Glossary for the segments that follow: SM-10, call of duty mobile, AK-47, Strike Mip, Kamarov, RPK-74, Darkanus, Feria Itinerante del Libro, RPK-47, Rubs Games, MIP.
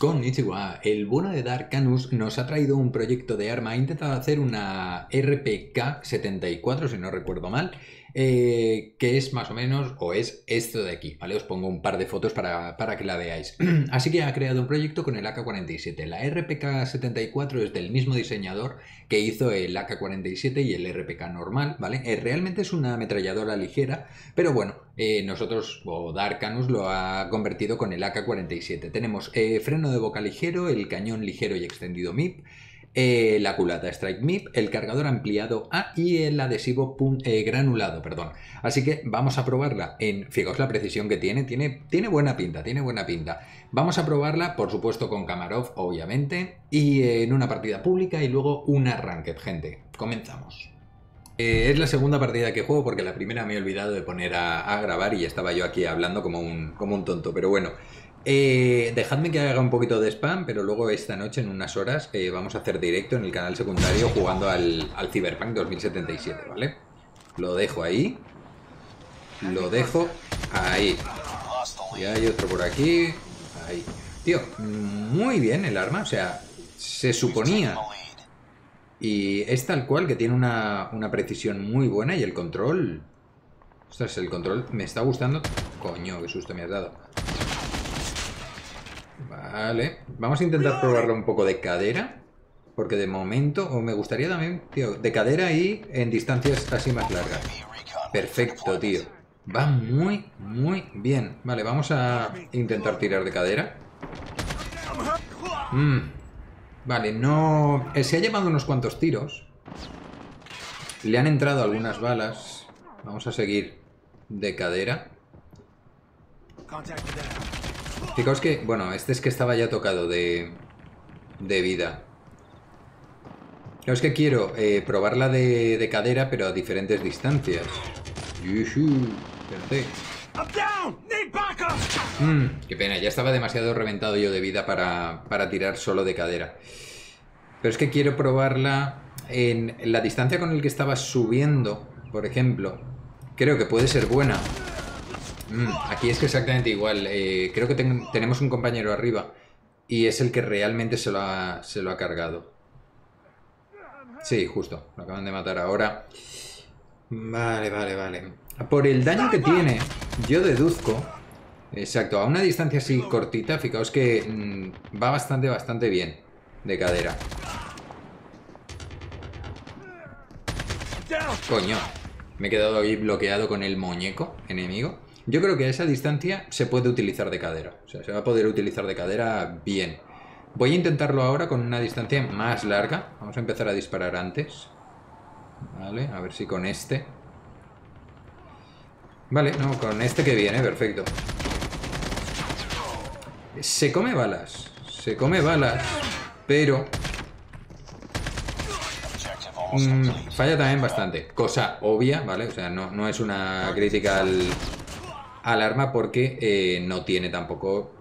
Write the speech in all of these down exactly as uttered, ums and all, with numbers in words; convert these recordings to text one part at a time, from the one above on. Konnichiwa, el bueno de Darkanus nos ha traído un proyecto de arma, ha intentado hacer una R P K setenta y cuatro, si no recuerdo mal, eh, que es más o menos, o es esto de aquí, ¿vale? Os pongo un par de fotos para, para que la veáis. Así que ha creado un proyecto con el A K cuarenta y siete. La R P K setenta y cuatro es del mismo diseñador que hizo el A K cuarenta y siete y el R P K normal, ¿vale? Eh, realmente es una ametralladora ligera, pero bueno, eh, nosotros, o Darkanus, lo ha convertido con el A K cuarenta y siete. Tenemos eh, freno de boca ligero, el cañón ligero y extendido M I P, eh, la culata Strike Mip, el cargador ampliado A y el adhesivo eh, granulado, perdón. Así que vamos a probarla. En, fijaos la precisión que tiene, tiene, tiene buena pinta, tiene buena pinta. Vamos a probarla, por supuesto, con Kamarov, obviamente, y eh, en una partida pública y luego una ranked, gente. Comenzamos. Eh, es la segunda partida que juego porque la primera me he olvidado de poner a, a grabar y estaba yo aquí hablando como un, como un tonto, pero bueno. Eh, dejadme que haga un poquito de spam, pero luego esta noche en unas horas eh, vamos a hacer directo en el canal secundario jugando al, al Cyberpunk dos mil setenta y siete, ¿vale? Lo dejo ahí. Lo dejo ahí. Y hay otro por aquí. Ahí. Tío, muy bien el arma, o sea, se suponía. Y es tal cual, que tiene una, una precisión muy buena y el control... Ostras, el control me está gustando. Coño, qué susto me has dado. Vale, vamos a intentar probarlo un poco de cadera, porque de momento, o me gustaría también, tío, de cadera y en distancias así más largas. Perfecto, tío. Va muy, muy bien. Vale, vamos a intentar tirar de cadera. Mm. Vale, no... Se ha llevado unos cuantos tiros. Le han entrado algunas balas. Vamos a seguir de cadera. Fijaos que, bueno, este es que estaba ya tocado de, de vida. Es que quiero eh, probarla de, de cadera, pero a diferentes distancias. Mm, qué pena, ya estaba demasiado reventado yo de vida para, para tirar solo de cadera. Pero es que quiero probarla en la distancia con el que estaba subiendo, por ejemplo. Creo que puede ser buena. Aquí es que exactamente igual, eh, creo que ten tenemos un compañero arriba y es el que realmente se lo ha, se lo ha cargado. Sí, justo, lo acaban de matar ahora. Vale, vale, vale. Por el daño que tiene, yo deduzco, exacto, a una distancia así cortita, fijaos que mmm, va bastante, bastante bien de cadera. Coño, me he quedado ahí bloqueado con el muñeco enemigo. Yo creo que a esa distancia se puede utilizar de cadera. O sea, se va a poder utilizar de cadera bien. Voy a intentarlo ahora con una distancia más larga. Vamos a empezar a disparar antes. Vale, a ver si con este. Vale, no, con este que viene, perfecto. Se come balas. Se come balas, pero... Mm, falla también bastante. Cosa obvia, ¿vale? O sea, no, no es una crítica al... al arma porque eh, no tiene tampoco...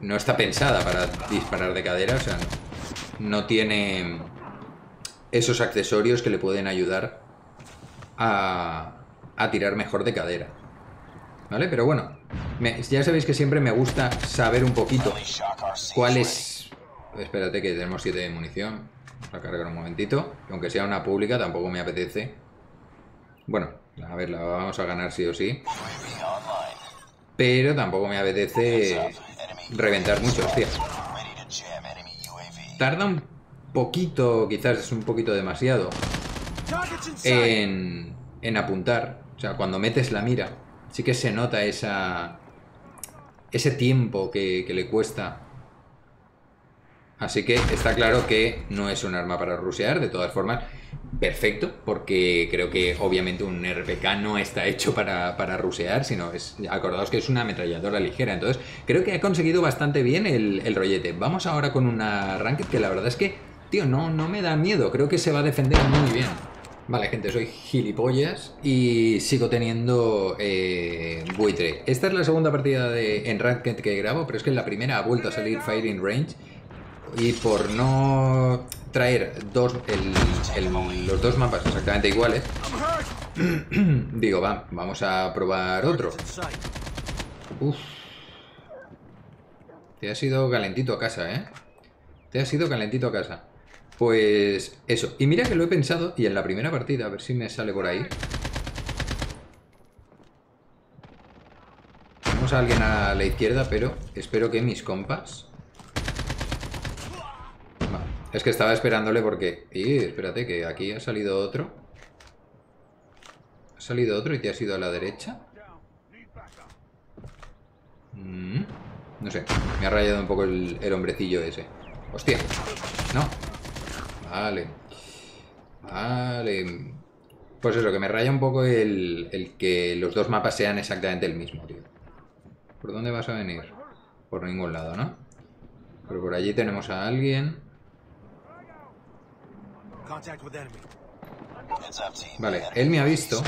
No está pensada para disparar de cadera, o sea, no, no tiene esos accesorios que le pueden ayudar a, a tirar mejor de cadera. ¿Vale? Pero bueno, me, ya sabéis que siempre me gusta saber un poquito cuál es... Espérate que tenemos siete de munición. Vamos a cargar un momentito. Aunque sea una pública, tampoco me apetece. Bueno, a ver, la vamos a ganar sí o sí. Pero tampoco me apetece reventar mucho, hostia. Tarda un poquito, quizás es un poquito demasiado, en, en apuntar. O sea, cuando metes la mira, sí que se nota esa ese tiempo que, que le cuesta. Así que está claro que no es un arma para rushear, de todas formas. Perfecto, porque creo que obviamente un R P K no está hecho para, para rusear, sino es, acordaos que es una ametralladora ligera, entonces creo que ha conseguido bastante bien el, el rollete. Vamos ahora con una ranked que la verdad es que, tío, no, no me da miedo, creo que se va a defender muy bien. Vale, gente, soy gilipollas y sigo teniendo eh, buitre. Esta es la segunda partida de, en ranked que grabo, pero es que en la primera ha vuelto a salir Firing Range. Y por no traer dos el, el, los dos mapas exactamente iguales, digo, va, vamos a probar otro. Uf. Te has ido calentito a casa, ¿eh? Te has ido calentito a casa. Pues eso. Y mira que lo he pensado. Y en la primera partida, a ver si me sale por ahí. Tenemos a alguien a la izquierda, pero espero que mis compas... Vale. Es que estaba esperándole porque... Y espérate, que aquí ha salido otro. Ha salido otro y te has ido a la derecha. Mm. No sé, me ha rayado un poco el, el hombrecillo ese. Hostia, no. Vale. Vale. Pues eso, que me raya un poco el, el que los dos mapas sean exactamente el mismo, tío. ¿Por dónde vas a venir? Por ningún lado, ¿no? Pero por allí tenemos a alguien. Vale, él me ha visto.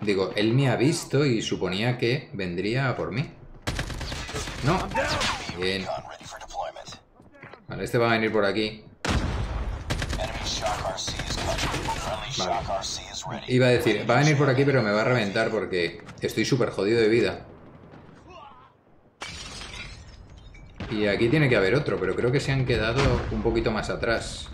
Digo, él me ha visto y suponía que vendría a por mí. No. Bien. Vale, este va a venir por aquí. Vale. Iba a decir, va a venir por aquí, pero me va a reventar porque estoy súper jodido de vida. Y aquí tiene que haber otro, pero creo que se han quedado un poquito más atrás.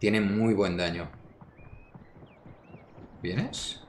Tiene muy buen daño. ¿Vienes?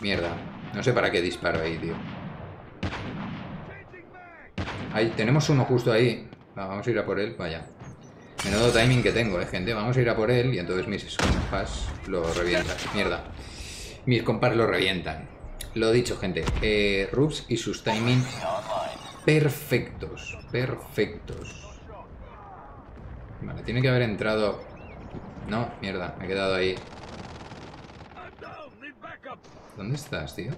Mierda. No sé para qué disparo ahí, tío. Ahí, tenemos uno justo ahí. Va, vamos a ir a por él. Vaya. Menudo timing que tengo, eh, gente. Vamos a ir a por él y entonces mis compas lo revientan. Mierda. Mis compas lo revientan. Lo dicho, gente. Eh, Rubs y sus timing perfectos. Perfectos. Vale, tiene que haber entrado... No, mierda, me he quedado ahí. ¿Dónde estás, tío?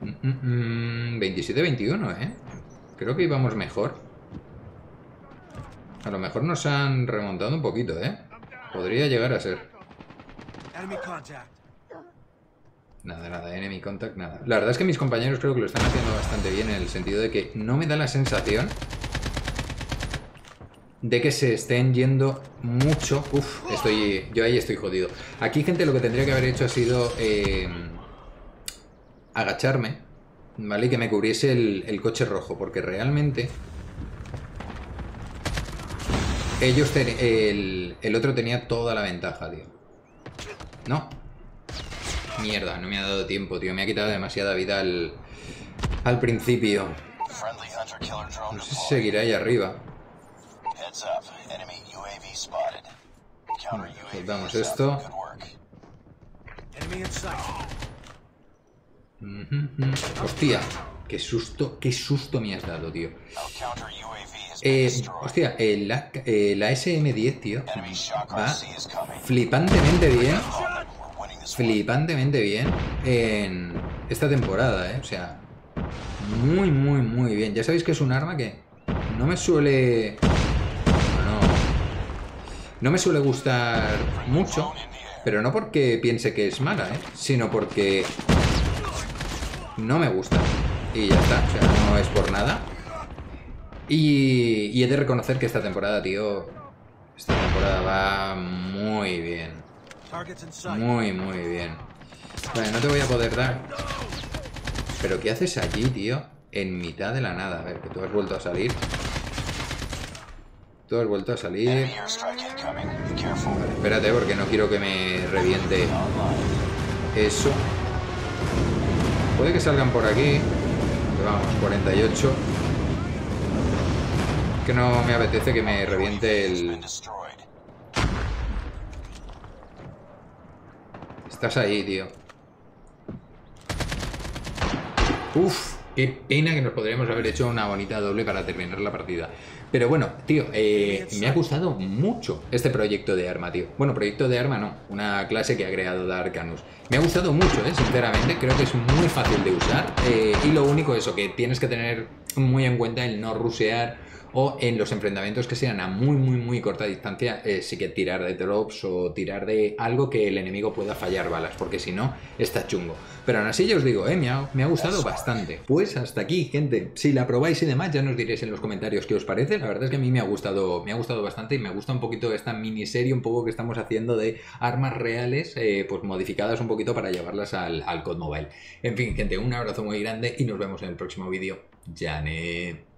Mm-mm-mm, veintisiete a veintiuno, ¿eh? Creo que íbamos mejor. A lo mejor nos han remontado un poquito, ¿eh? Podría llegar a ser. Nada, nada, enemy contact, nada. La verdad es que mis compañeros creo que lo están haciendo bastante bien en el sentido de que no me da la sensación de que se estén yendo mucho. Uf, estoy, yo ahí estoy jodido. Aquí, gente, lo que tendría que haber hecho ha sido eh, agacharme, ¿vale? Y que me cubriese el, el coche rojo, porque realmente ellos ten, el, el otro tenía toda la ventaja, tío. No. Mierda, no me ha dado tiempo, tío. Me ha quitado demasiada vida al, al principio. No sé si seguirá ahí arriba. Soltamos esto. Hostia, qué susto, qué susto me has dado, tío. Eh, hostia, eh, la, eh, la ese eme diez, tío, va flipantemente bien. Flipantemente bien en esta temporada, ¿eh? O sea, muy, muy, muy bien. Ya sabéis que es un arma que no me suele... No, no me suele gustar mucho, pero no porque piense que es mala, ¿eh? Sino porque no me gusta. Y ya está, o sea, no es por nada. Y, y he de reconocer que esta temporada, tío, esta temporada va muy bien. Muy, muy bien. Vale, no te voy a poder dar. Pero ¿qué haces allí, tío? En mitad de la nada. A ver, que tú has vuelto a salir. Tú has vuelto a salir. Vale, espérate, porque no quiero que me reviente eso. Puede que salgan por aquí. Vamos, cuarenta y ocho. Que no me apetece que me reviente el... Estás ahí, tío. Uf, qué pena que nos podríamos haber hecho una bonita doble para terminar la partida. Pero bueno, tío, eh, me ha gustado mucho este proyecto de arma, tío. Bueno, proyecto de arma no, una clase que ha creado Darkanus. Me ha gustado mucho, eh, sinceramente. Creo que es muy fácil de usar. Eh, y lo único, eso, que tienes que tener muy en cuenta el no rushear o en los enfrentamientos que sean a muy muy muy corta distancia, eh, sí que tirar de drops o tirar de algo que el enemigo pueda fallar balas, porque si no está chungo. Pero aún así ya os digo, eh, me, ha, me ha gustado bastante. Pues hasta aquí, gente. Si la probáis y demás, ya nos diréis en los comentarios qué os parece. La verdad es que a mí me ha gustado, me ha gustado bastante, y me gusta un poquito esta miniserie un poco que estamos haciendo de armas reales, eh, pues modificadas un poquito para llevarlas al, al C O D Mobile. En fin, gente, un abrazo muy grande y nos vemos en el próximo vídeo. Janet.